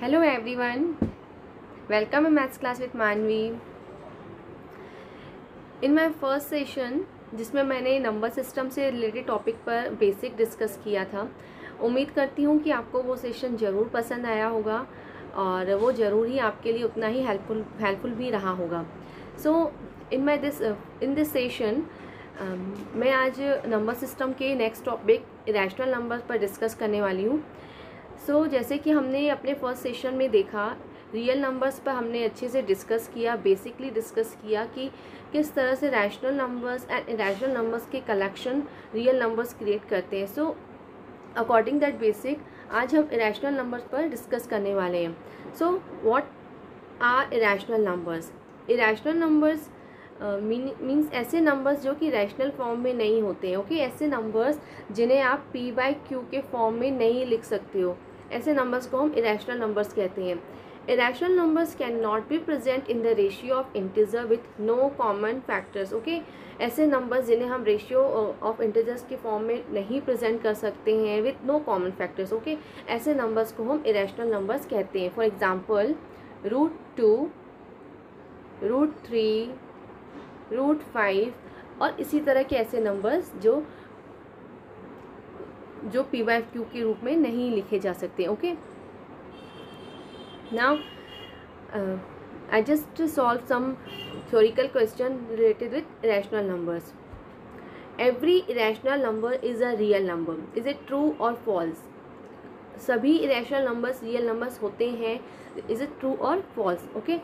Hello everyone, welcome to maths class with Manvi. In my first session जिसमें मैंने number system से related topic पर basic discuss किया था, उम्मीद करती हूँ कि आपको वो सेशन ज़रूर पसंद आया होगा और वो ज़रूर ही आपके लिए उतना ही हेल्पफुल भी रहा होगा। सो इन दिस सेशन मैं आज नंबर सिस्टम के नेक्स्ट टॉपिक इरेशनल नंबर पर डिस्कस करने वाली हूँ। सो जैसे कि हमने अपने फर्स्ट सेशन में देखा, रियल नंबर्स पर हमने अच्छे से डिस्कस किया, बेसिकली डिस्कस किया कि किस तरह से rational numbers and irrational numbers के कलेक्शन रियल नंबर्स क्रिएट करते हैं। सो अकॉर्डिंग दैट बेसिक आज हम इरेशनल नंबर्स पर डिस्कस करने वाले हैं। So what are irrational numbers? Irrational numbers means ऐसे नंबर्स जो कि रैशनल फॉर्म में नहीं होते हैं। ओके, ऐसे नंबर्स जिन्हें आप p/q के फॉर्म में नहीं लिख सकते हो, ऐसे नंबर्स को हम इरेशनल नंबर्स कहते हैं। Irrational numbers can not be present in the ratio of integer with no common factors. Okay, ऐसे नंबर्स जिन्हें हम रेशियो ऑफ इंटीजर्स के फॉर्म में नहीं प्रेजेंट कर सकते हैं with no common factors. Okay, ऐसे नंबर्स को हम इरेशनल नंबर्स कहते हैं। फॉर एग्जाम्पल √2, √3, √5 और इसी तरह के ऐसे नंबर्स जो p/q के रूप में नहीं लिखे जा सकते। Okay, now I just solve some theoretical question related with irrational numbers. Every irrational number is a real number, is it true और फॉल्स? सभी इरेशनल नंबर्स रियल नंबर्स होते हैं, इज इट ट्रू और false? Okay,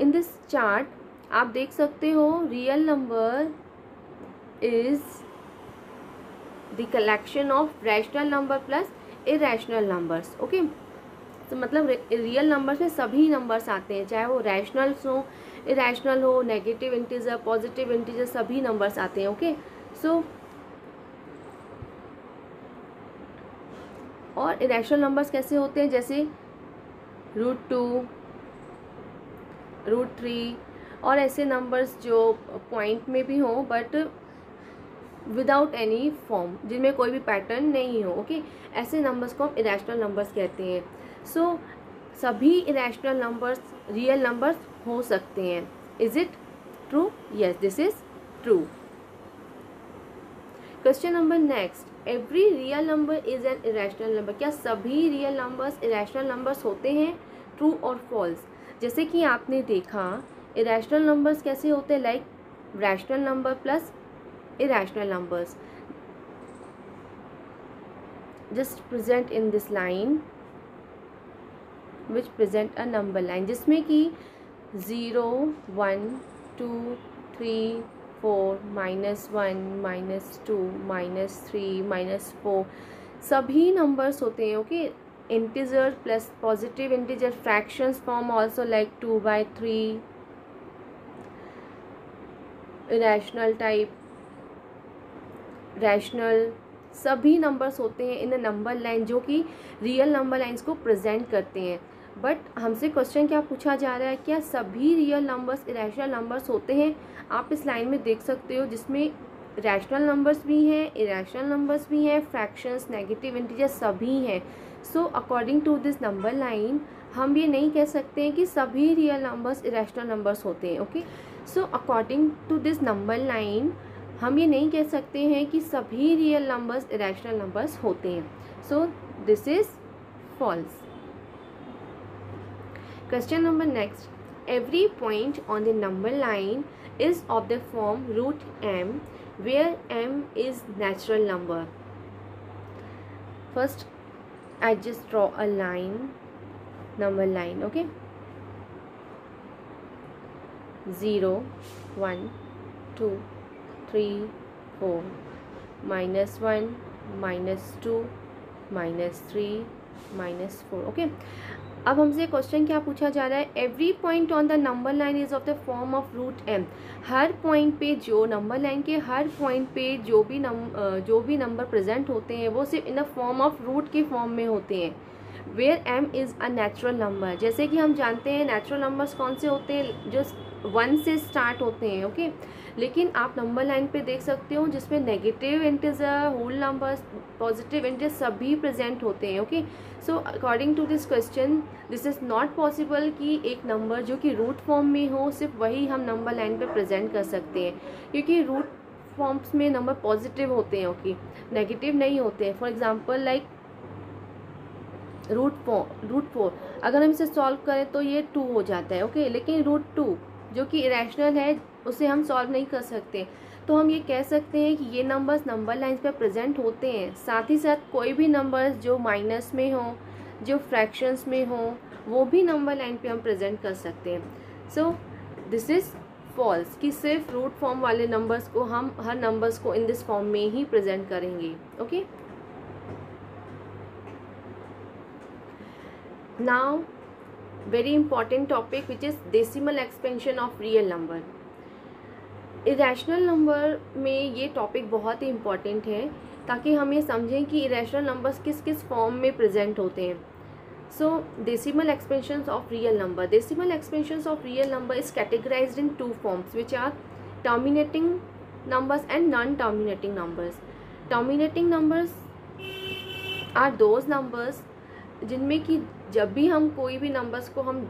in this chart आप देख सकते हो real number is the collection of rational number plus irrational numbers. Okay, तो मतलब रियल नंबर्स में सभी नंबर्स आते हैं, चाहे वो रैशनल्स हो, इरेशनल हो, नेगेटिव इंटीजर, पॉजिटिव इंटीजर, सभी नंबर्स आते हैं। ओके, सो और इरेशनल नंबर्स कैसे होते हैं? जैसे √2, √3 और ऐसे नंबर्स जो पॉइंट में भी हों बट विदाउट एनी फॉर्म, जिनमें कोई भी पैटर्न नहीं हो। ओके, ऐसे नंबर्स को हम इरेशनल नंबर्स कहते हैं। सो सभी इरेशनल नंबर्स रियल नंबर्स हो सकते हैं। Is it true? Yes, this is true. Question number next, every real number is an irrational number. क्या सभी रियल नंबर्स इरेशनल नंबर्स होते हैं? ट्रू और फॉल्स? जैसे कि आपने देखा इरेशनल नंबर्स कैसे होते हैं, like rational number plus irrational numbers. Just present in this line which present a number line, जिसमें कि 0, 1, 2, 3, 4, -1, -2, -3, -4 सभी नंबर्स होते हैं। Okay, integer plus positive integer, fractions form also like 2/3, irrational type, rational, सभी numbers होते हैं इन नंबर लाइन जो कि रियल नंबर लाइंस को प्रेजेंट करते हैं। बट हमसे क्वेश्चन क्या पूछा जा रहा है, क्या सभी रियल नंबर्स इरेशनल नंबर्स होते हैं? आप इस लाइन में देख सकते हो जिसमें रैशनल नंबर्स भी हैं, इरेशनल नंबर्स भी हैं, फ्रैक्शंस, नेगेटिव इंटीजर सभी हैं। So according to this number line हम ये नहीं कह सकते हैं कि सभी रियल नंबर्स इरेशनल नंबर्स होते हैं। Okay, so according to this number line हम ये नहीं कह सकते हैं कि सभी रियल नंबर्स इरेशनल नंबर्स होते हैं। So this is false. Question number next. Every point on the number line is of the form root m, where m is natural number. First, I just draw a line, number line, okay? 0, 1, 2, 3, 4, minus 1, minus 2, minus 3, minus 4. Okay, अब हमसे question क्या पूछा जा रहा है, every point on the number line is of the form of √m. हर point पे जो नंबर लाइन के हर पॉइंट पे जो भी नंबर प्रेजेंट होते हैं वो सिर्फ in the form of root के फॉर्म में होते हैं, where m is a natural number. जैसे कि हम जानते हैं नेचुरल नंबर्स कौन से होते हैं, जो वन से स्टार्ट होते हैं ओके। लेकिन आप नंबर लाइन पे देख सकते हो जिसमें negative integer, whole numbers, positive integer सभी प्रेजेंट होते हैं okay. So according to this question this is not possible कि एक नंबर जो कि रूट फॉर्म में हो सिर्फ वही हम नंबर लाइन पे प्रेजेंट कर सकते हैं, क्योंकि रूट फॉर्म्स में नंबर पॉजिटिव होते हैं ओके, नेगेटिव नहीं होते हैं। For example like root four अगर हम इसे सॉल्व करें तो ये 2 हो जाता है ओके। लेकिन रूट 2 जो कि इरेशनल है उसे हम सॉल्व नहीं कर सकते, तो हम ये कह सकते हैं कि ये नंबर्स नंबर लाइंस पर प्रेजेंट होते हैं। साथ ही साथ कोई भी नंबर्स जो माइनस में हो, जो फ्रैक्शंस में हो, वो भी नंबर लाइन पे हम प्रेजेंट कर सकते हैं। सो दिस इज़ फॉल्स कि सिर्फ रूट फॉर्म वाले नंबर्स को हम हर नंबर्स को इन दिस फॉर्म में ही प्रेजेंट करेंगे okay. Now very important topic which is decimal expansion of real number. Irrational number में ये टॉपिक बहुत ही इम्पॉर्टेंट है ताकि हम ये समझें कि इरेशनल नंबर्स किस किस फॉर्म में प्रेजेंट होते हैं। So decimal expansion of real number, decimal expansion of real number is categorised in 2 forms which are terminating numbers and non terminating numbers. Terminating numbers are those numbers जिनमें कि जब भी हम कोई भी नंबर्स को हम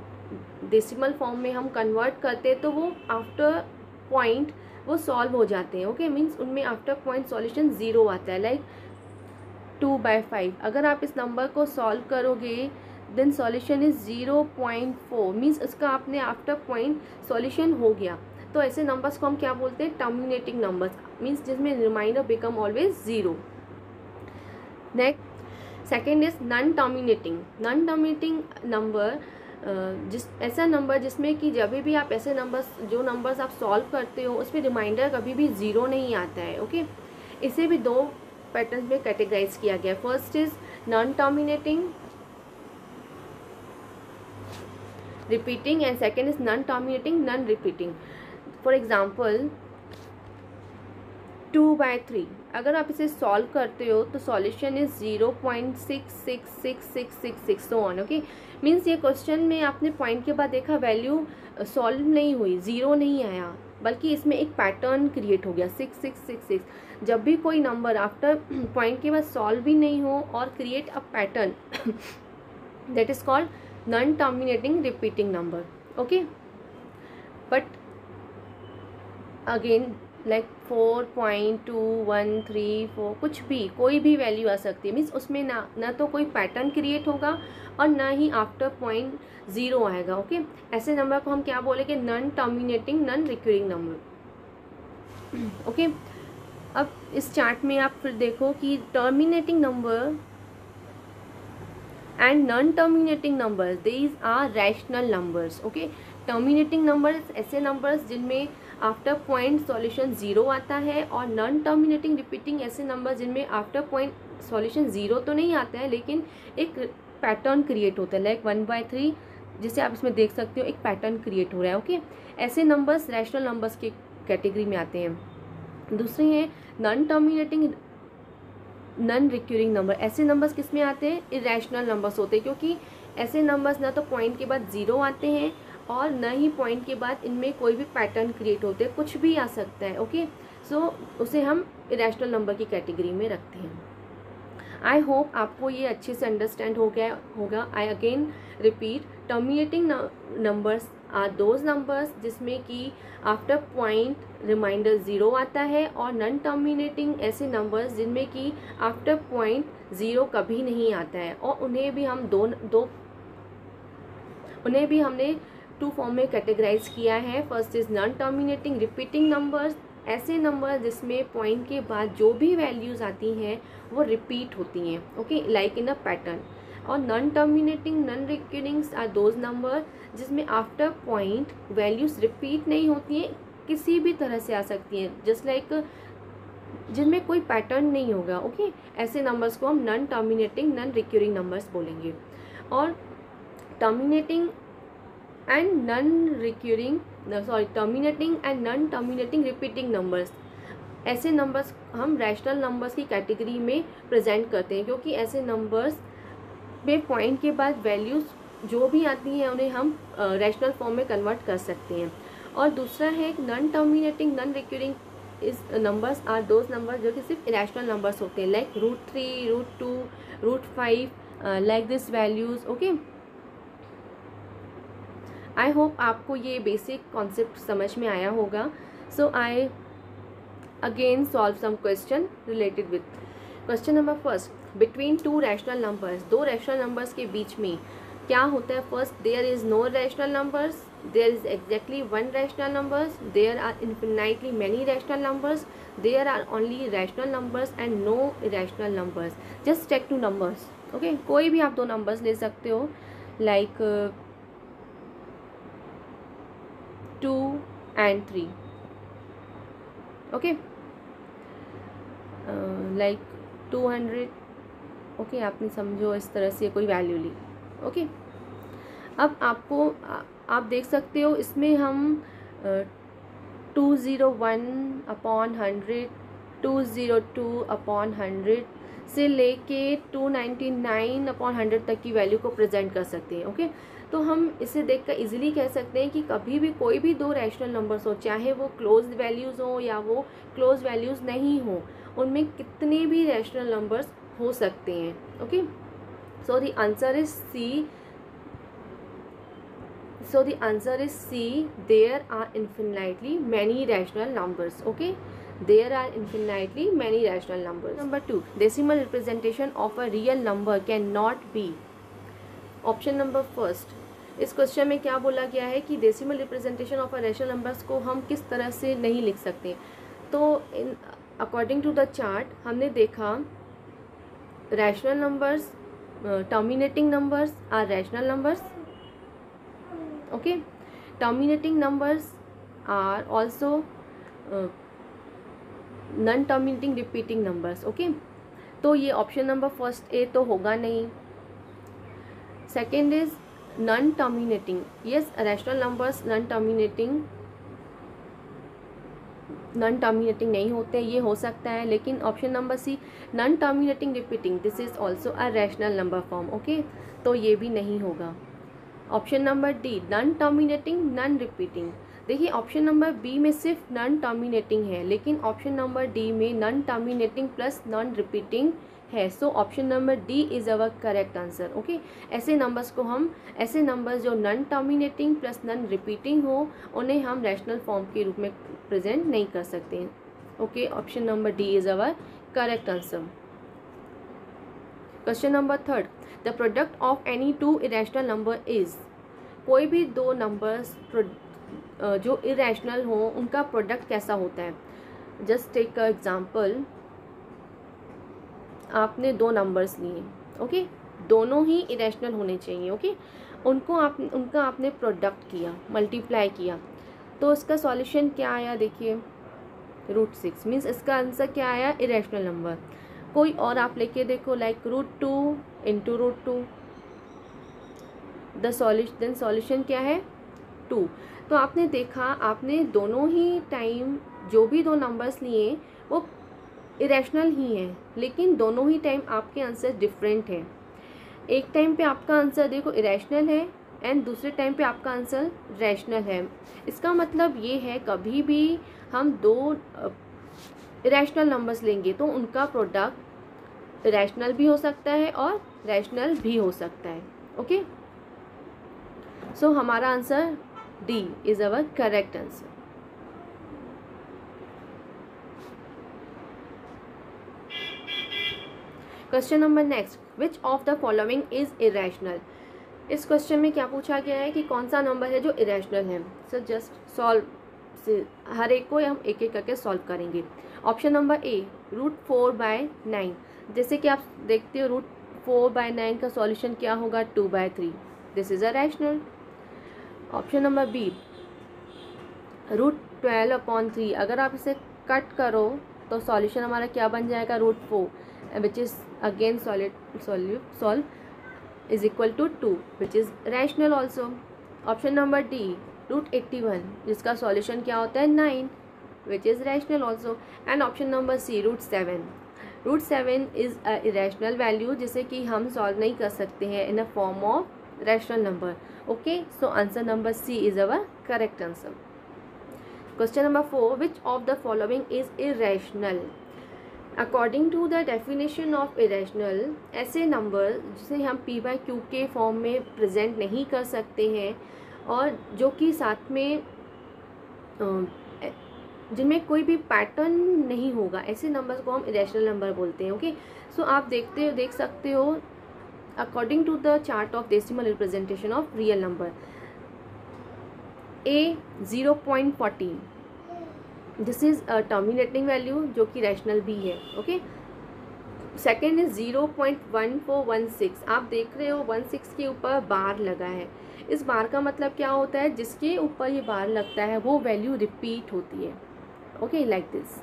डेसिमल फॉर्म में हम कन्वर्ट करते हैं तो वो आफ्टर पॉइंट वो सॉल्व हो जाते हैं ओके। मींस उनमें आफ्टर पॉइंट सॉल्यूशन 0 आता है। लाइक 2/5 अगर आप इस नंबर को सॉल्व करोगे देन सॉल्यूशन इज़ 0.4 मींस इसका आपने आफ्टर पॉइंट सॉल्यूशन हो गया। तो ऐसे नंबर्स को हम क्या बोलते हैं? टर्मिनेटिंग नंबर्स मीन्स जिसमें remainder become always 0। Next second is non terminating. Non terminating number जिस ऐसा नंबर जिसमें कि जब भी आप ऐसे नंबर्स जो नंबर्स आप सॉल्व करते हो उसमें रिमाइंडर कभी भी 0 नहीं आता है ओके। इसे भी 2 पैटर्न में कैटेगराइज किया गया। First is non terminating repeating and second is non terminating non repeating. For example 2/3 अगर आप इसे सॉल्व करते हो तो solution is 0.6666666 on okay. Means ये क्वेश्चन में आपने पॉइंट के बाद देखा वैल्यू सॉल्व नहीं हुई, 0 नहीं आया, बल्कि इसमें एक पैटर्न क्रिएट हो गया 6666। जब भी कोई नंबर आफ्टर पॉइंट के बाद सॉल्व भी नहीं हो और create a pattern that is called non terminating repeating number okay. But again like 4.2134 कुछ भी कोई भी वैल्यू आ सकती है। मीन्स उसमें ना तो कोई पैटर्न क्रिएट होगा और ना ही आफ्टर पॉइंट 0 आएगा ओके। ऐसे नंबर को हम क्या बोलेंगे? Non terminating non recurring number okay. अब इस चार्ट में आप फिर देखो कि terminating number and non terminating number these are rational numbers okay. Terminating numbers ऐसे नंबर्स जिनमें आफ्टर पॉइंट सॉल्यूशन 0 आता है और नॉन टर्मिनेटिंग रिपीटिंग ऐसे नंबर जिनमें आफ्टर पॉइंट सॉल्यूशन 0 तो नहीं आता है लेकिन एक पैटर्न क्रिएट होता है। लाइक 1/3 जिसे आप इसमें देख सकते हो एक पैटर्न क्रिएट हो रहा है ओके। ऐसे नंबर्स रैशनल नंबर्स के कैटेगरी में आते हैं। दूसरे हैं non terminating non recurring number. ऐसे नंबर्स किस में आते हैं? इरेशनल नंबर्स होते हैं, क्योंकि ऐसे नंबर्स ना तो पॉइंट के बाद 0 आते हैं और न ही पॉइंट के बाद इनमें कोई भी पैटर्न क्रिएट होते हैं, कुछ भी आ सकता है ओके। सो उसे हम इरेशनल नंबर की कैटेगरी में रखते हैं। आई होप आपको ये अच्छे से अंडरस्टैंड हो गया होगा। I again repeat, terminating numbers are those numbers जिसमें कि आफ्टर पॉइंट रिमाइंडर 0 आता है और नॉन टर्मिनेटिंग ऐसे नंबर्स जिनमें कि आफ्टर पॉइंट 0 कभी नहीं आता है, और उन्हें भी हमने 2 फॉर्म में कैटेगराइज किया है। First is non terminating repeating numbers, ऐसे नंबर जिसमें पॉइंट के बाद जो भी वैल्यूज़ आती हैं वो रिपीट होती हैं okay, like in a pattern. और non terminating non recurrings are those number जिसमें आफ्टर पॉइंट वैल्यूज़ रिपीट नहीं होती हैं, किसी भी तरह से आ सकती हैं, जस्ट लाइक जिनमें कोई पैटर्न नहीं होगा ओके। ऐसे नंबर्स को हम non terminating non recurring numbers बोलेंगे। और terminating and non recurring sorry terminating and non terminating repeating numbers, ऐसे नंबर्स हम रैशनल नंबर्स की कैटेगरी में प्रेजेंट करते हैं, क्योंकि ऐसे नंबर्स में पॉइंट के बाद वैल्यूज़ जो भी आती हैं उन्हें हम रैशनल फॉर्म में कन्वर्ट कर सकते हैं। और दूसरा है नॉन टर्मिनेटिंग नॉन रिक्यूरिंग इस नंबर्स आर दोज नंबर्स जो कि सिर्फ इरेशनल नंबर्स होते हैं, like √3 √2 √5 like this values. Okay, I hope आपको ये बेसिक कॉन्सेप्ट समझ में आया होगा. So I again solve some question related with question number first. Between two rational numbers, दो रैशनल नंबर्स के बीच में क्या होता है? First, there is no rational numbers, there is exactly one rational numbers, there are infinitely many rational numbers, there are only rational numbers and no irrational numbers. Just take two numbers. Okay, कोई भी आप दो numbers ले सकते हो, like 2 and 3. Okay, like 200. Okay, आपने समझो इस तरह से कोई वैल्यू ली. ओके, अब आपको आप देख सकते हो इसमें हम 201/100, 202/100 से लेके 299/100 तक की वैल्यू को प्रेजेंट कर सकते हैं. ओके, तो हम इसे देखकर इजीली कह सकते हैं कि कभी भी कोई भी दो रैशनल नंबर्स हो, चाहे वो क्लोज्ड वैल्यूज़ हो या वो क्लोज्ड वैल्यूज़ नहीं हो, उनमें कितने भी रैशनल नंबर्स हो सकते हैं. Okay, so the answer is C. There are infinitely many rational numbers. Okay, There are infinitely many rational numbers. Number 2, decimal representation of a real number cannot be. Option number first. इस question में क्या बोला गया है कि decimal representation of a rational numbers को हम किस तरह से नहीं लिख सकते. तो इन अकॉर्डिंग टू द चार्ट हमने देखा rational numbers, terminating numbers are rational numbers. Okay, terminating numbers are also non terminating repeating numbers. Okay, तो ये ऑप्शन नंबर फर्स्ट ए तो होगा नहीं. Second is non terminating. Yes, rational numbers non terminating नहीं होते, ये हो सकता है. लेकिन option number C non terminating repeating, this is also a rational number form. Okay, तो ये भी नहीं होगा. Option number D non terminating non repeating. देखिए ऑप्शन नंबर बी में सिर्फ नॉन टर्मिनेटिंग है, लेकिन ऑप्शन नंबर डी में non terminating plus non repeating है. So option number D is our correct answer. Okay, ऐसे नंबर्स जो non terminating plus non repeating हो, उन्हें हम रैशनल फॉर्म के रूप में प्रेजेंट नहीं कर सकते हैं. Okay, option number D is our correct answer. Question number third, the product of any two irrational number is. कोई भी दो नंबर्स जो इरैशनल हो उनका प्रोडक्ट कैसा होता है. जस्ट टेक अ एग्जाम्पल, आपने दो नंबर्स लिए. ओके, दोनों ही इरैशनल होने चाहिए. ओके, उनका आपने प्रोडक्ट किया, मल्टीप्लाई किया, तो इसका सॉल्यूशन क्या आया. देखिए √6 मीन्स इसका आंसर क्या आया, इरैशनल नंबर. कोई और आप लेके देखो, लाइक √2 × √2. सॉल्यूशन क्या है, 2. तो आपने देखा आपने दोनों ही टाइम जो भी दो नंबर्स लिए वो इरेशनल ही हैं, लेकिन दोनों ही टाइम आपके आंसर डिफरेंट हैं. एक टाइम पे आपका आंसर देखो इरेशनल है एंड दूसरे टाइम पे आपका आंसर रैशनल है. इसका मतलब ये है कभी भी हम दो इरेशनल नंबर्स लेंगे तो उनका प्रोडक्ट इरेशनल भी हो सकता है और रैशनल भी हो सकता है. ओके, सो हमारा answer D is our correct answer. Question number next. Which of the following is irrational? इस क्वेश्चन में क्या पूछा गया है कि कौन सा नंबर है जो इरेशनल है. सो जस्ट सॉल्व, हर एक को हम एक एक करके सॉल्व करेंगे. Option number A √4/9. जैसे कि आप देखते हो √4/9 का सॉल्यूशन क्या होगा, 2/3. This is a rational. Option number B √12/3. अगर आप इसे कट करो तो सॉल्यूशन हमारा क्या बन जाएगा, √4 which is again solve is equal to 2 which is rational also. Option number D √81 जिसका सॉल्यूशन क्या होता है, 9 which is rational also. And option number C √7 is a irrational value जिसे कि हम सॉल्व नहीं कर सकते हैं in a form of rational number. Okay, so answer number C is our correct answer. Question number 4. Which of the following is irrational? According to the definition of irrational, ऐसे number जिसे हम P by Q के form में present नहीं कर सकते हैं और जो कि साथ में जिनमें कोई भी पैटर्न नहीं होगा, ऐसे नंबर्स को हम इरेशनल नंबर बोलते हैं. ओके, सो आप देख सकते हो according to the chart of decimal representation of real number. A 0.14, this is a terminating value जो कि रैशनल भी है. Okay, second is 0.1416. आप देख रहे हो 16 के ऊपर बार लगा है. इस बार का मतलब क्या होता है, जिसके ऊपर ये बार लगता है वो वैल्यू रिपीट होती है. ओके, लाइक दिस,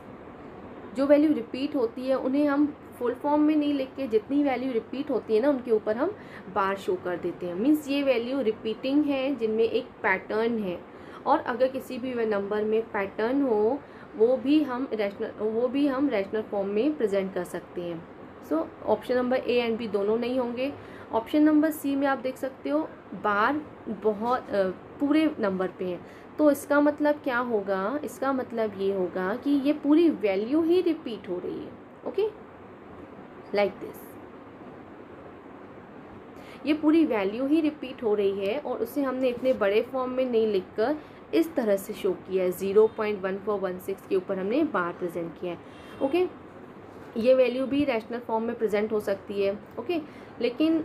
जो वैल्यू रिपीट होती है उन्हें हम फुल फॉर्म में नहीं लिख के जितनी वैल्यू रिपीट होती है ना उनके ऊपर हम बार शो कर देते हैं. मीन्स ये वैल्यू रिपीटिंग है जिनमें एक पैटर्न है, और अगर किसी भी नंबर में पैटर्न हो वो भी हम रैशनल फॉर्म में प्रेजेंट कर सकते हैं. So option number A and B दोनों नहीं होंगे. ऑप्शन नंबर सी में आप देख सकते हो बार बहुत पूरे नंबर पे हैं, तो इसका मतलब क्या होगा, इसका मतलब ये होगा कि ये पूरी वैल्यू ही रिपीट हो रही है. ओके, लाइक दिस, ये पूरी वैल्यू ही रिपीट हो रही है और उसे हमने इतने बड़े फॉर्म में नहीं लिखकर इस तरह से शो किया है. 0.1416 के ऊपर हमने बार प्रेजेंट किया है. ओके, ये वैल्यू भी रैशनल फॉर्म में प्रेजेंट हो सकती है. ओके, लेकिन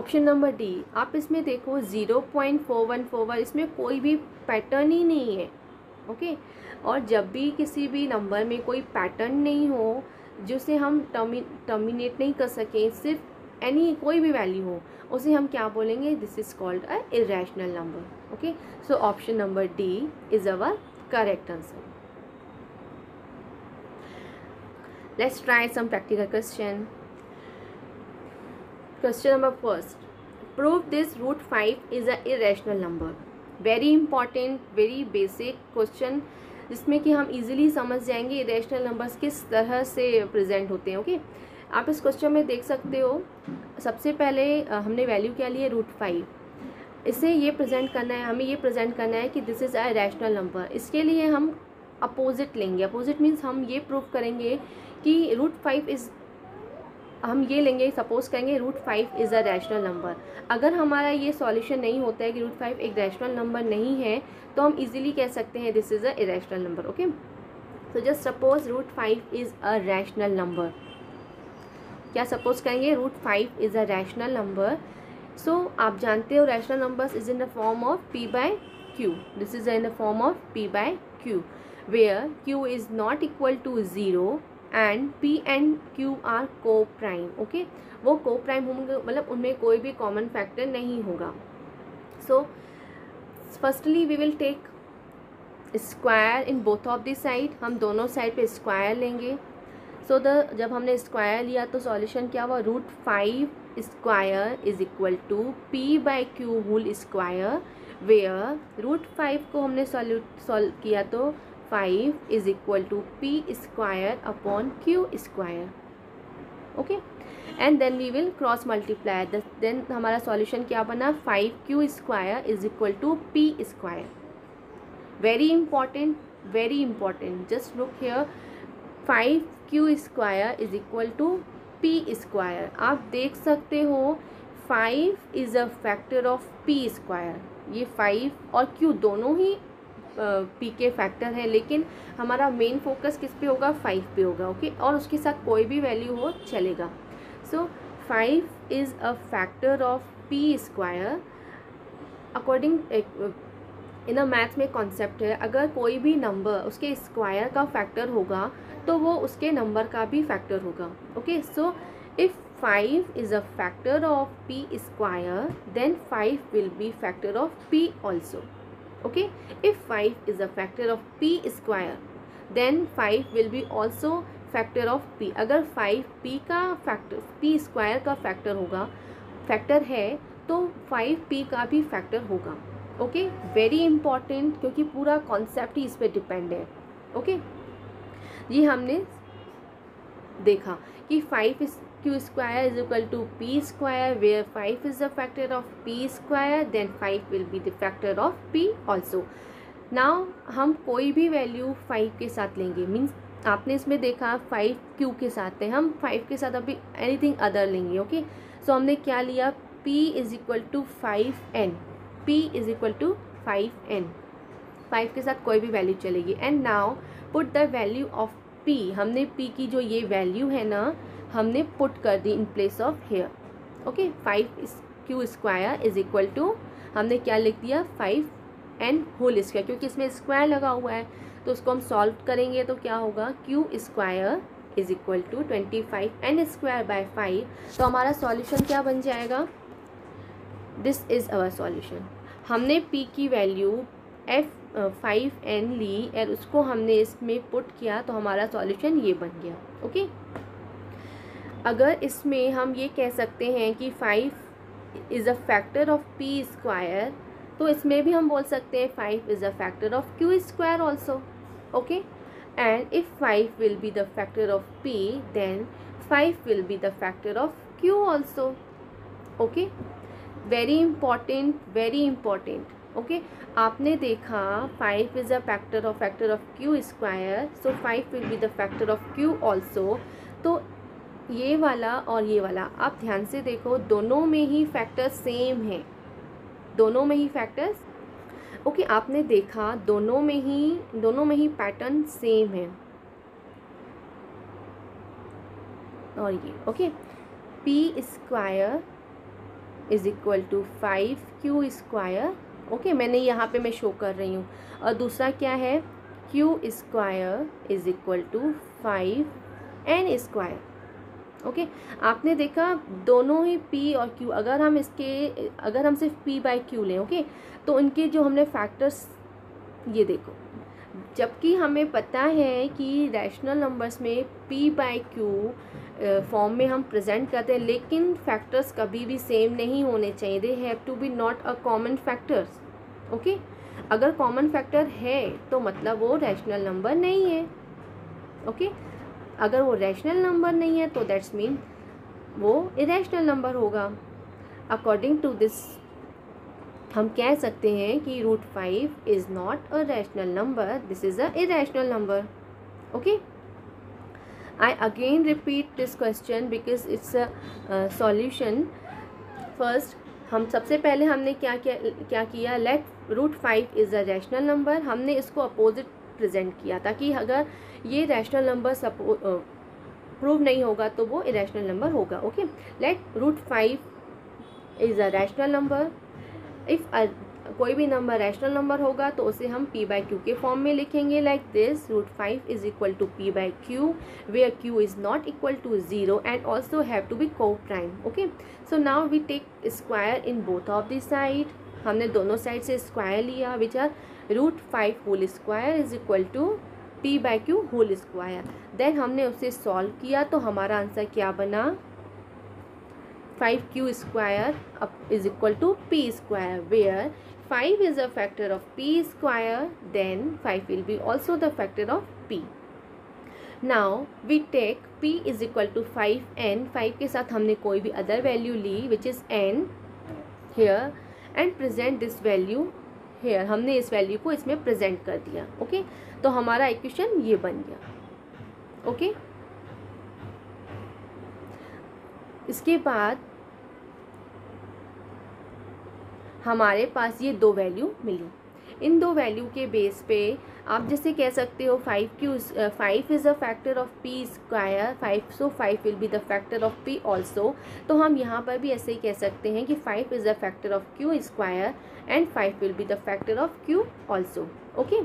ऑप्शन नंबर डी, आप इसमें देखो 0.4141 इसमें कोई भी पैटर्न ही नहीं है. ओके, और जब भी किसी भी नंबर में कोई पैटर्न नहीं हो जिसे हम टर्मिनेट नहीं कर सकें, सिर्फ एनी कोई भी वैल्यू हो, उसे हम क्या बोलेंगे, this is called a irrational number. Okay, so option number D is our correct answer. Let's try some practical question. Question number first. Prove this root 5 is an irrational number. Very important, very basic question, जिसमें कि हम easily समझ जाएंगे irrational numbers किस तरह से present होते हैं. Okay? आप इस question में देख सकते हो सबसे पहले हमने value क्या ली है, root 5. इसे ये present करना है, हमें ये present करना है कि this is an irrational number. इसके लिए हम अपोजिट लेंगे. अपोजिट मीन्स हम ये प्रूव करेंगे कि रूट 5 इज़, हम ये लेंगे, सपोज करेंगे root 5 is a rational number. अगर हमारा ये सॉल्यूशन नहीं होता है कि रूट 5 एक रैशनल नंबर नहीं है, तो हम इजीली कह सकते हैं this is a irrational number. Okay, so just suppose root 5 is a rational number. क्या सपोज करेंगे, root 5 is a rational number. So आप जानते हो rational numbers is in the form of P by Q. This is in the form of P by Q, where q is not equal to 0 and p and q are co-prime. okay, वो co-prime होंगे, मतलब उनमें कोई भी common factor नहीं होगा. so firstly we will take square in both of the side. हम दोनों side पे square लेंगे. so जब हमने square लिया तो solution क्या हुआ, root 5 square is equal to p by q whole square, where root 5 को हमने solve किया तो 5 is equal to P square upon Q square. Okay, and then we will cross multiply. Then हमारा solution क्या बना, 5q square is equal to P square. Very important, very important, just look here, 5q square is equal to P square. आप देख सकते हो 5 is a factor of P square. ये 5 और q दोनों ही पी के फैक्टर हैं, लेकिन हमारा मेन फोकस किस पे होगा, 5 पे होगा. ओके, और उसके साथ कोई भी वैल्यू हो चलेगा. So 5 is a factor of P square. According in a maths में कॉन्सेप्ट है, अगर कोई भी नंबर उसके स्क्वायर का फैक्टर होगा तो वो उसके नंबर का भी फैक्टर होगा. Okay, so if 5 is a factor of P square then 5 will be factor of P also. okay, if 5 is a factor of p square then 5 will be also factor of p. अगर 5 p का factor, p square का factor होगा, factor है, तो 5 p का भी factor होगा. Okay, very important, क्योंकि पूरा कॉन्सेप्ट ही इस पर डिपेंड है. ओके, ये हमने देखा कि 5 इज q square is equal to p square where 5 is the factor of p square then 5 will be the factor of p also. Now हम कोई भी वैल्यू 5 के साथ लेंगे, मीन्स आपने इसमें देखा 5 क्यू के साथ है, हम 5 के साथ अभी एनीथिंग अदर लेंगे. ओके सो हमने क्या लिया, P is equal to 5n, P is equal to 5n, 5 के साथ कोई भी वैल्यू चलेगी. And now put the value of P, हमने पी की जो ये वैल्यू है ना हमने पुट कर दी in place of here. Okay 5q square is equal to हमने क्या लिख दिया 5n होल स्क्वायर, क्योंकि इसमें स्क्वायर लगा हुआ है तो उसको हम सॉल्व करेंगे तो क्या होगा, q square is equal to 25n square by 5. तो हमारा सॉल्यूशन क्या बन जाएगा, दिस इज़ अवर सॉल्यूशन. हमने p की वैल्यू एफ 5n ली और उसको हमने इसमें पुट किया तो हमारा सॉल्यूशन ये बन गया. ओके अगर इसमें हम ये कह सकते हैं कि 5 is a factor of p square, तो इसमें भी हम बोल सकते हैं 5 is a factor of q square also. Okay and if 5 will be the factor of p then 5 will be the factor of q also. Okay very important. Okay आपने देखा 5 is a factor of q square, so 5 will be the factor of q also. तो ये वाला और ये वाला आप ध्यान से देखो, दोनों में ही फैक्टर सेम है, दोनों में ही फैक्टर्स. ओके आपने देखा दोनों में ही पैटर्न सेम है और ये. Okay p square is equal to 5q square. Okay मैंने यहाँ पे मैं शो कर रही हूँ. और दूसरा क्या है, q square is equal to 5n square. Okay आपने देखा दोनों ही p और q, अगर हम सिर्फ p बाई q लें ओके तो इनके जो हमने फैक्टर्स ये देखो, जबकि हमें पता है कि रैशनल नंबर्स में p बाई q फॉर्म में हम प्रेजेंट करते हैं, लेकिन फैक्टर्स कभी भी सेम नहीं होने चाहिए, they have to be not a common factors. Okay अगर कॉमन फैक्टर है तो मतलब वो रैशनल नंबर नहीं है. ओके अगर वो रैशनल नंबर नहीं है तो दैट्स मीन वो इरेशनल नंबर होगा. अकॉर्डिंग टू दिस हम कह सकते हैं कि √5 is not a rational number, this is a irrational number. Okay I again repeat this question because it's a solution. First हम सबसे पहले हमने क्या किया, let √5 is a rational number, हमने इसको अपोजिट प्रेजेंट किया ताकि अगर ये रैशनल नंबर प्रूव नहीं होगा तो वो इरेशनल नंबर होगा. Okay let √5 is a rational number, if कोई भी नंबर रैशनल नंबर होगा तो उसे हम p बाई क्यू के फॉर्म में लिखेंगे like this, √5 is equal to p by Q where q is not equal to 0 and also have to be coprime. Okay so now we take square in both of the side, हमने दोनों side से square लिया which are √5 whole square is equal to p by Q whole square. Then हमने उसे solve किया तो हमारा answer क्या बना, 5q square is equal to p square where 5 is a factor of p square, then 5 will be also the factor of p. Now we take p is equal to 5n, 5 के साथ हमने कोई भी other value Lee which is n here and present this value here, हमने इस value को इसमें present कर दिया. Okay तो हमारा equation ये बन गया. Okay इसके बाद हमारे पास ये दो वैल्यू मिली, इन दो वैल्यू के बेस पे आप जैसे कह सकते हो 5 is a factor of p square 5 so 5 will be the factor of p also. तो हम यहाँ पर भी ऐसे ही कह सकते हैं कि 5 is a factor of q square and 5 will be the factor of q also. Okay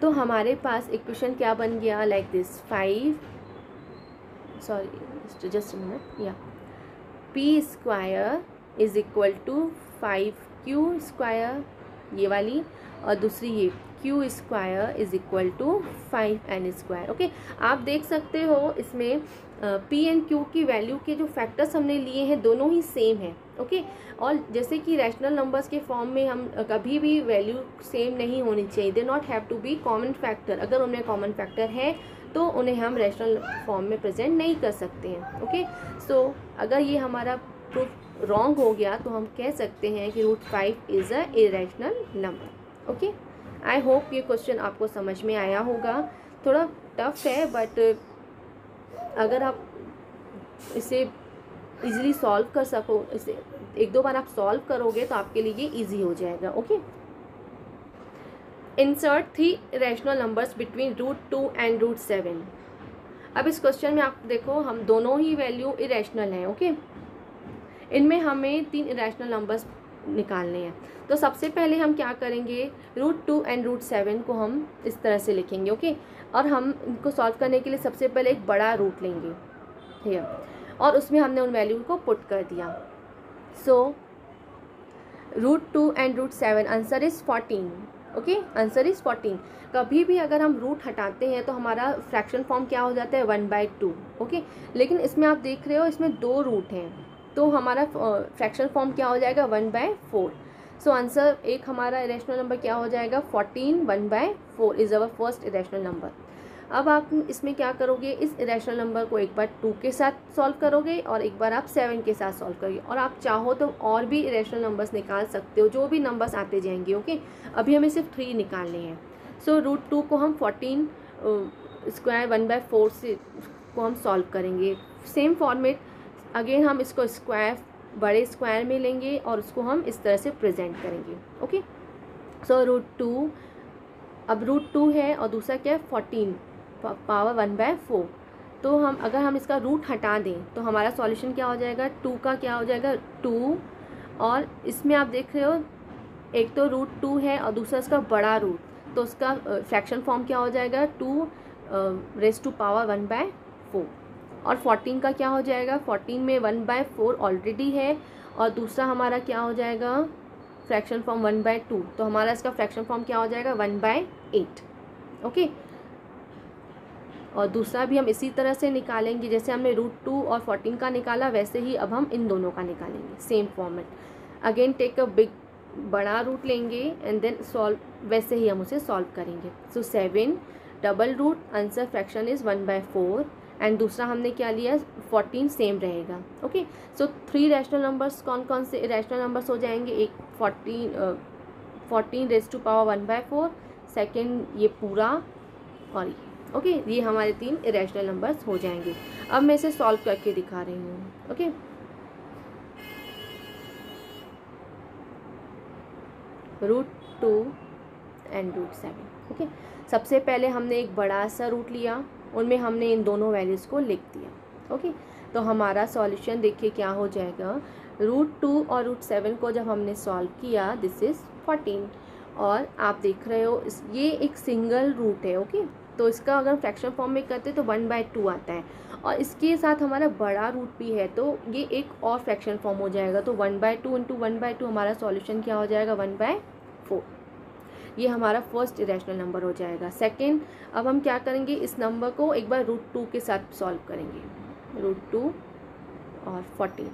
तो हमारे पास इक्वेशन क्या बन गया like this, p square is equal to 5q square ये वाली और दूसरी ये q square is equal to 5n square. Okay आप देख सकते हो इसमें p एंड q की वैल्यू के जो फैक्टर्स हमने लिए हैं दोनों ही सेम हैं. ओके और जैसे कि रैशनल नंबर्स के फॉर्म में हम कभी भी वैल्यू सेम नहीं होनी चाहिए, they not have to be common factor, अगर उनमें कॉमन फैक्टर है तो उन्हें हम रैशनल फॉर्म में प्रेजेंट नहीं कर सकते हैं. ओके सो अगर ये हमारा प्रूफ रॉन्ग हो गया तो हम कह सकते हैं कि √5 is a irrational number. Okay, I hope ये क्वेश्चन आपको समझ में आया होगा। थोड़ा टफ है बट अगर आप इसे इजीली सॉल्व कर सको, इसे एक दो बार आप सॉल्व करोगे तो आपके लिए इजी हो जाएगा। Okay, insert 3 rational numbers between √2 and √7। अब इस क्वेश्चन में आप देखो हम दोनों ही वैल्यू इरेशनल हैं। ओके, इनमें हमें 3 इरेशनल नंबर्स निकालने हैं। तो सबसे पहले हम क्या करेंगे, √2 and √7 को हम इस तरह से लिखेंगे। ओके, और हम इनको सॉल्व करने के लिए सबसे पहले एक बड़ा रूट लेंगे ये, और उसमें हमने उन वैल्यू को पुट कर दिया। So √2 and √7 answer is 14। Okay, answer is 14। कभी भी अगर हम रूट हटाते हैं तो हमारा फ्रैक्शन फॉर्म क्या हो जाता है, 1/2। ओके, लेकिन इसमें आप देख रहे हो इसमें 2 रूट हैं तो हमारा फ्रैक्शन फॉर्म क्या हो जाएगा, 1/4। सो आंसर एक हमारा इरेशनल नंबर क्या हो जाएगा, 14 1/4 is our first irrational number. अब आप इसमें क्या करोगे, इस इरेशनल नंबर को एक बार 2 के साथ सॉल्व करोगे और एक बार आप 7 के साथ सॉल्व करोगे, और आप चाहो तो और भी इरेशनल नंबर्स निकाल सकते हो, जो भी नंबर्स आते जाएंगे। ओके, अभी हमें सिर्फ 3 निकालने हैं। सो √2 को हम 14 स्क्वायर 1/4 से को हम सॉल्व करेंगे। सेम फॉर्मेट अगेन हम इसको स्क्वायर बड़े स्क्वायर में लेंगे और उसको हम इस तरह से प्रेजेंट करेंगे। ओके, सो √2 अब √2 है और दूसरा क्या है, 14 पावर 1/4। तो हम अगर हम इसका रूट हटा दें तो हमारा सॉल्यूशन क्या हो जाएगा, 2 का क्या हो जाएगा, 2। और इसमें आप देख रहे हो एक तो √2 है और दूसरा इसका बड़ा रूट, तो उसका फ्रैक्शन फॉर्म क्या हो जाएगा, 2 रेज़ टू पावर 1/4। और 14 का क्या हो जाएगा, 14 में 1/4 ऑलरेडी है और दूसरा हमारा क्या हो जाएगा, फ्रैक्शन फॉर्म 1/2, तो हमारा इसका फ्रैक्शन फॉर्म क्या हो जाएगा, 1/8। ओके, और दूसरा भी हम इसी तरह से निकालेंगे, जैसे हमने √2 और 14 का निकाला वैसे ही अब हम इन दोनों का निकालेंगे। Same format again, take a big बड़ा रूट लेंगे एंड देन सॉल्व, वैसे ही हम उसे सॉल्व करेंगे। So 7 double root answer fraction is 1/4 and दूसरा हमने क्या लिया, 14 सेम रहेगा। ओके, सो 3 रैशनल नंबर्स कौन कौन से रैशनल नंबर्स हो जाएंगे, एक 14 रेज़ टू पावर 1/4, सेकेंड ये पूरा और ये। ओके, ये हमारे 3 इरेशनल नंबर्स हो जाएंगे। अब मैं इसे सॉल्व करके दिखा रही हूँ। Okay, √2 and √7। ओके, सबसे पहले हमने एक बड़ा सा रूट लिया, उनमें हमने इन दोनों वैल्यूज़ को लिख दिया। ओके, तो हमारा सॉल्यूशन देखिए क्या हो जाएगा, √2 और √7 को जब हमने सॉल्व किया, दिस इज़ 14। और आप देख रहे हो ये एक सिंगल रूट है। ओके, तो इसका अगर फ्रैक्शन फॉर्म में करते तो 1/2 आता है, और इसके साथ हमारा बड़ा रूट भी है तो ये एक और फ्रैक्शन फॉर्म हो जाएगा, तो 1/2 × 1/2 हमारा सॉल्यूशन क्या हो जाएगा, 1/4। ये हमारा फर्स्ट इरेशनल नंबर हो जाएगा। सेकंड, अब हम क्या करेंगे, इस नंबर को एक बार √2 के साथ सॉल्व करेंगे, √2 और 14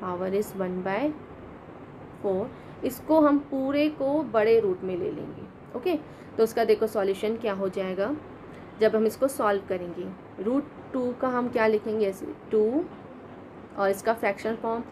पावर इज़ 1/4। इसको हम पूरे को बड़े रूट में ले लेंगे। ओके, तो उसका देखो सॉल्यूशन क्या हो जाएगा जब हम इसको सॉल्व करेंगे। √2 का हम क्या लिखेंगे, ऐसे 2, और इसका फ्रैक्शन फॉर्म,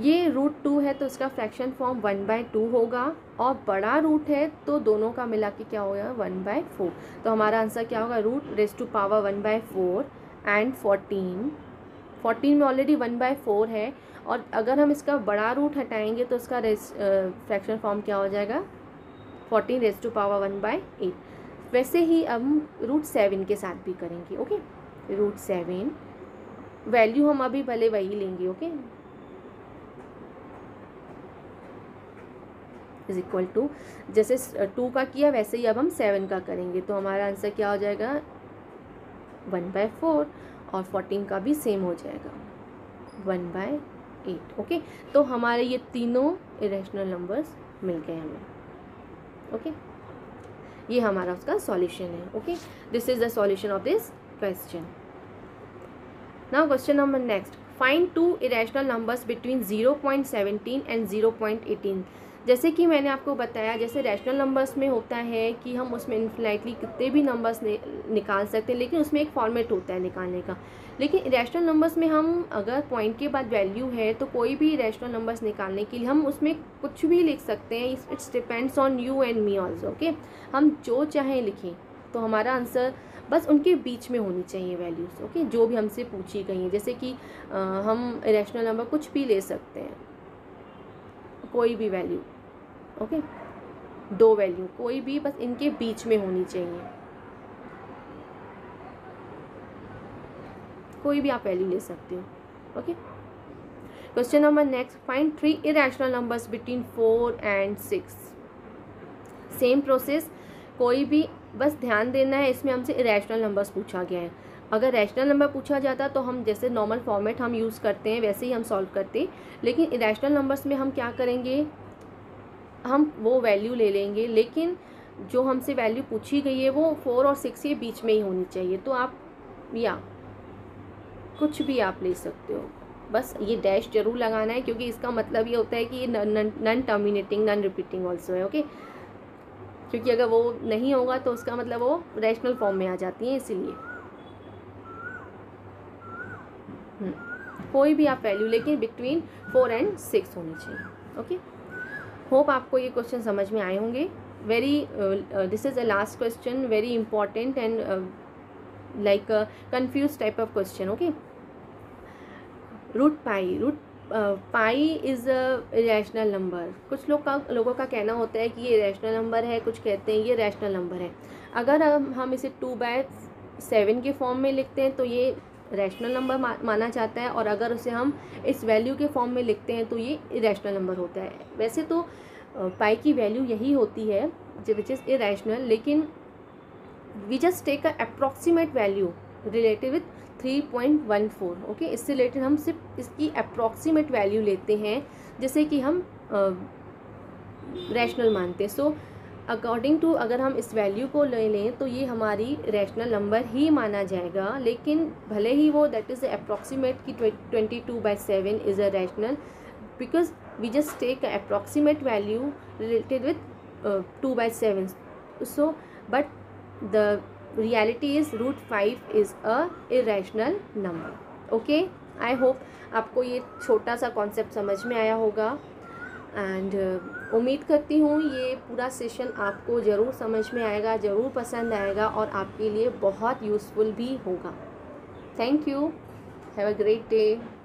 ये √2 है तो इसका फ्रैक्शन फॉर्म 1/2 होगा, और बड़ा रूट है तो दोनों का मिला के क्या होगा, 1/4। तो हमारा आंसर क्या होगा, √(1/4) एंड 14 में ऑलरेडी 1/4 है, और अगर हम इसका बड़ा रूट हटाएंगे तो इसका फ्रैक्शन फॉर्म क्या हो जाएगा, 14 रेज़ टू पावर 1/8। वैसे ही हम √7 के साथ भी करेंगे। ओके, √7 वैल्यू हम अभी भले वही लेंगे। ओके, इज इक्वल टू, जैसे 2 का किया वैसे ही अब हम 7 का करेंगे, तो हमारा आंसर क्या हो जाएगा, 1/4, और 14 का भी सेम हो जाएगा, 1/8। ओके, तो हमारे ये तीनों इरेशनल नंबर्स मिल गए हमें। ओके, ये हमारा उसका सॉल्यूशन है। Okay, this is the solution of this question. Now question number next, find 2 irrational numbers between 0.17 and 0.18। जैसे कि मैंने आपको बताया, जैसे रैशनल नंबर्स में होता है कि हम उसमें इनफिनाइटली कितने भी नंबर्स निकाल सकते हैं, लेकिन उसमें एक फॉर्मेट होता है निकालने का। लेकिन रैशनल नंबर्स में हम अगर पॉइंट के बाद वैल्यू है तो कोई भी रैशनल नंबर्स निकालने के लिए हम उसमें कुछ भी लिख सकते हैं। It's depends on you and me also. Okay, हम जो चाहें लिखें, तो हमारा आंसर बस उनके बीच में होनी चाहिए वैल्यूज़। ओके, जो भी हमसे पूछी गई हैं, जैसे कि हम रैशनल नंबर कुछ भी ले सकते हैं, कोई भी वैल्यू। ओके, दो वैल्यू कोई भी, बस इनके बीच में होनी चाहिए। कोई भी आप वैल्यू ले सकते हो। Okay, question number next, find 3 irrational numbers between 4 and 6। Same process, कोई भी, बस ध्यान देना है इसमें हमसे इरेशनल नंबर्स पूछा गया है। अगर रैशनल नंबर पूछा जाता तो हम जैसे नॉर्मल फॉर्मेट हम यूज़ करते हैं वैसे ही हम सॉल्व करते, लेकिन इरेशनल नंबर्स में हम क्या करेंगे, हम वो वैल्यू ले लेंगे, लेकिन जो हमसे वैल्यू पूछी गई है वो 4 और 6 के बीच में ही होनी चाहिए। तो आप या कुछ भी आप ले सकते हो, बस ये डैश जरूर लगाना है, क्योंकि इसका मतलब ये होता है कि ये non terminating non repeating also है। ओके, क्योंकि अगर वो नहीं होगा तो उसका मतलब वो रैशनल फॉर्म में आ जाती है, इसीलिए कोई भी आप वैल्यू, लेकिन बिटवीन 4 एंड 6 होनी चाहिए। ओके, होप आपको ये क्वेश्चन समझ में आए होंगे। Very, this is a last question, very important and like confuse type of question. Okay, root pi is a irrational number. कुछ लोगों का कहना होता है कि ये इरेशनल नंबर है, कुछ कहते हैं ये रैशनल नंबर है। अगर हम इसे 2/7 के फॉर्म में लिखते हैं तो ये रैशनल नंबर माना जाता है, और अगर उसे हम इस वैल्यू के फॉर्म में लिखते हैं तो ये इरेशनल नंबर होता है। वैसे तो पाई की वैल्यू यही होती है विच इज़ इरेशनल, लेकिन we just take a approximate value related with 3.14। Okay, इससे रिलेटेड हम सिर्फ इसकी अप्रॉक्सीमेट वैल्यू लेते हैं, जैसे कि हम रैशनल मानते। सो अकॉर्डिंग टू, अगर हम इस वैल्यू को ले लें तो ये हमारी रैशनल नंबर ही माना जाएगा, लेकिन भले ही वो दैट इज़ अप्रॉक्सीमेट की 22/7 is a rational, because we just take approximate value related with 2/7। So but the reality is root 5 is a irrational number. Okay, I hope आपको ये छोटा सा कॉन्सेप्ट समझ में आया होगा, एंड उम्मीद करती हूँ ये पूरा सेशन आपको ज़रूर समझ में आएगा, ज़रूर पसंद आएगा और आपके लिए बहुत यूज़फुल भी होगा। Thank you, have a great day.